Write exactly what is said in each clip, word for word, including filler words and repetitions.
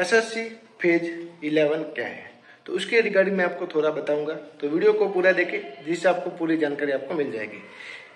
SSC phase eleven क्या है, तो उसके रिगार्डिंग मैं आपको थोड़ा बताऊंगा। तो वीडियो को पूरा देखें जिससे आपको पूरी जानकारी आपको मिल जाएगी।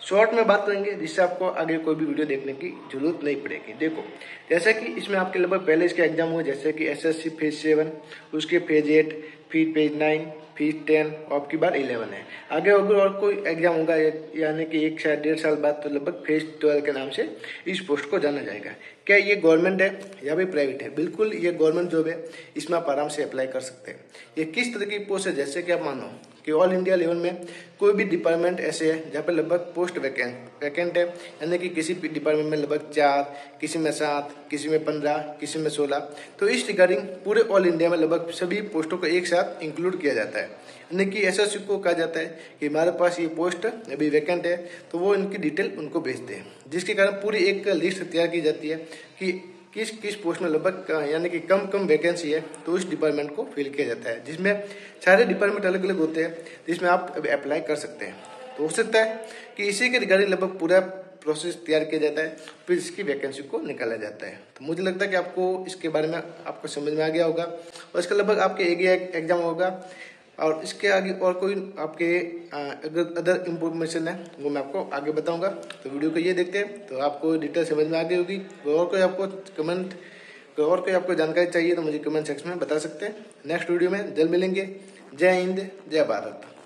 शॉर्ट में बात करेंगे जिससे आपको आगे कोई भी वीडियो देखने की जरूरत नहीं पड़ेगी। देखो जैसा कि इसमें आपके लगभग पहले इसके एग्जाम हुए, जैसे कि एसएससी फेज सेवन, उसके फेज एट, फिर फेज नाइन, फिर टेन और आपकी बार इलेवन है। आगे अगर और कोई एग्जाम होगा यानी कि एक साल डेढ़ साल बाद तो लगभग फेज ट्वेल्व के नाम से इस पोस्ट को जाना जाएगा। क्या ये गवर्नमेंट है या भी प्राइवेट है? बिल्कुल ये गवर्नमेंट जॉब है, इसमें आप आराम से अप्लाई कर सकते हैं। ये किस तरह की पोस्ट है, जैसे कि आप मानो कि ऑल इंडिया लेवल में कोई भी डिपार्टमेंट ऐसे है जहाँ पर लगभग पोस्ट वैकेंट वैकेंट है, यानी कि किसी भी डिपार्टमेंट में लगभग चार, किसी में सात, किसी में पंद्रह, किसी में सोलह। तो इस रिगार्डिंग पूरे ऑल इंडिया में लगभग सभी पोस्टों को एक साथ इंक्लूड किया जाता है, यानी कि एसएससी को कहा जाता है कि हमारे पास ये पोस्ट अभी वैकेंट है, तो वो इनकी डिटेल उनको भेजते हैं, जिसके कारण पूरी एक लिस्ट तैयार की जाती है कि किस किस पोस्ट में लगभग यानी कि कम कम वैकेंसी है, तो उस डिपार्टमेंट को फिल किया जाता है, जिसमें सारे डिपार्टमेंट अलग अलग होते हैं, जिसमें आप अप्लाई कर सकते हैं। तो हो सकता है कि इसी के रिगार्डिंग लगभग पूरा प्रोसेस तैयार किया जाता है, फिर इसकी वैकेंसी को निकाला जाता है। तो मुझे लगता है कि आपको इसके बारे में आपको समझ में आ गया होगा और इसका लगभग आपके एग्जाम होगा और इसके आगे और कोई आपके अगर अदर इंफॉर्मेशन है वो मैं आपको आगे बताऊंगा। तो वीडियो को ये देखते हैं तो आपको डिटेल समझ में आ गई होगी। और कोई आपको कमेंट और कोई आपको जानकारी चाहिए तो मुझे कमेंट सेक्शन में बता सकते हैं। नेक्स्ट वीडियो में जल्द मिलेंगे। जय हिंद, जय भारत।